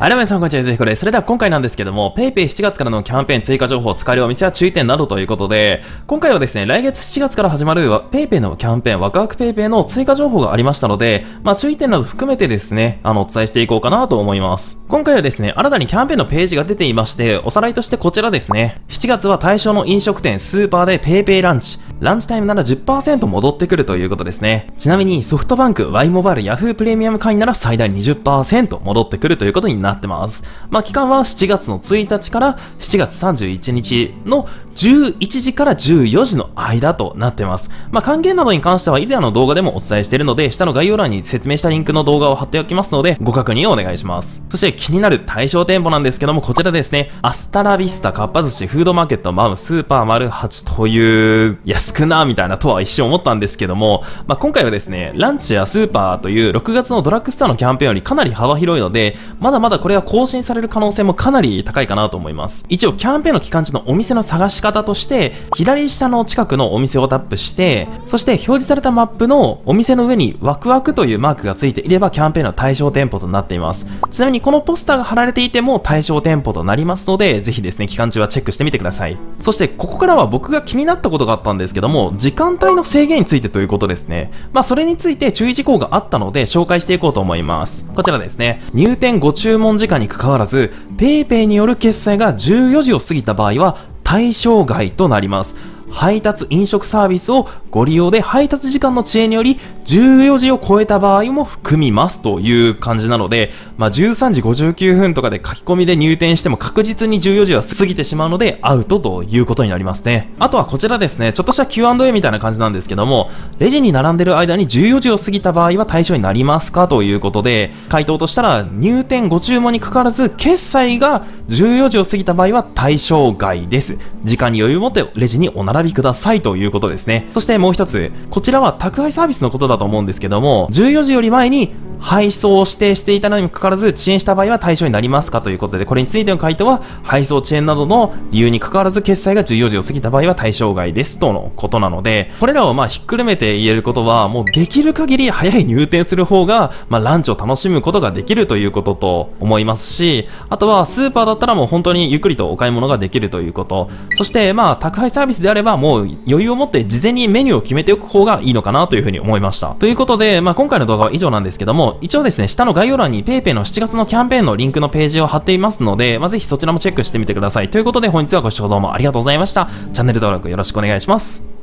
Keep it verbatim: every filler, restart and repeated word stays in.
はい、皆さん、こんにちは。ゆずひこです。それでは今回なんですけども、PayPay しちがつからのキャンペーン追加情報、使えるお店や注意点などということで、今回はですね、来月しちがつから始まる PayPay のキャンペーン、ワクワク PayPay の追加情報がありましたので、まあ注意点など含めてですね、あの、お伝えしていこうかなと思います。今回はですね、新たにキャンペーンのページが出ていまして、おさらいとしてこちらですね、しちがつは対象の飲食店、スーパーで PayPay ランチ、ランチタイムなら じゅっパーセント 戻ってくるということですね。ちなみにソフトバンク、Y モバイル、Yahoo プレミアム会員なら最大 にじゅっパーセント 戻ってくるということになります。なってます。まあ、期間はしちがつのついたちからしちがつさんじゅういちにちのじゅういちじからじゅうよじの間となってます。まあ、還元などに関しては以前の動画でもお伝えしているので、下の概要欄に説明したリンクの動画を貼っておきますので、ご確認をお願いします。そして気になる対象店舗なんですけども、こちらですね、アスタラビスタ、かっぱ寿司、フードマーケット、マウ、スーパーマルハチという、安くなーみたいなとは一瞬思ったんですけども、まあ、今回はですね、ランチやスーパーというろくがつのドラッグストアのキャンペーンよりかなり幅広いので、まだまだこれは更新される可能性もかなり高いかなと思います。一応キャンペーンの期間中のお店の探し方として、左下の近くのお店をタップして、そして表示されたマップのお店の上にワクワクというマークがついていればキャンペーンの対象店舗となっています。ちなみにこのポスターが貼られていても対象店舗となりますので、ぜひですね、期間中はチェックしてみてください。そしてここからは僕が気になったことがあったんですけども、時間帯の制限についてということですね。まあそれについて注意事項があったので紹介していこうと思います。こちらですね、入店ご注文時間に関わらず、PayPay による決済がじゅうよじを過ぎた場合は対象外となります。配達飲食サービスをご利用で配達時間の遅延によりじゅうよじを超えた場合も含みますという感じなので、まあ、じゅうさんじごじゅうきゅうふんとかで書き込みで入店しても確実にじゅうよじは過ぎてしまうのでアウトということになりますね。あとはこちらですね、ちょっとした キューアンドエー みたいな感じなんですけども、レジに並んでる間にじゅうよじを過ぎた場合は対象になりますかということで、回答としたら入店ご注文にかかわらず決済がじゅうよじを過ぎた場合は対象外です。時間に余裕を持ってレジにお並び並びくださいということですね。そしてもう一つ、こちらは宅配サービスのことだと思うんですけども、じゅうよじより前に配送を指定していたのにもかかわらず遅延した場合は対象になりますかということで、これについての回答は配送遅延などの理由にかかわらず決済がじゅうよじを過ぎた場合は対象外ですとのことなので、これらをまあひっくるめて言えることは、もうできる限り早い入店する方がまあランチを楽しむことができるということと思いますし、あとはスーパーだったらもう本当にゆっくりとお買い物ができるということ、そしてまあ宅配サービスであればもう余裕を持って事前にメニューを決めておく方がいいのかなというふうに思いました。ということで、まあ今回の動画は以上なんですけども、一応ですね、下の概要欄に PayPay のしちがつのキャンペーンのリンクのページを貼っていますので、まあ、ぜひそちらもチェックしてみてください。ということで本日はご視聴どうもありがとうございました。チャンネル登録よろしくお願いします。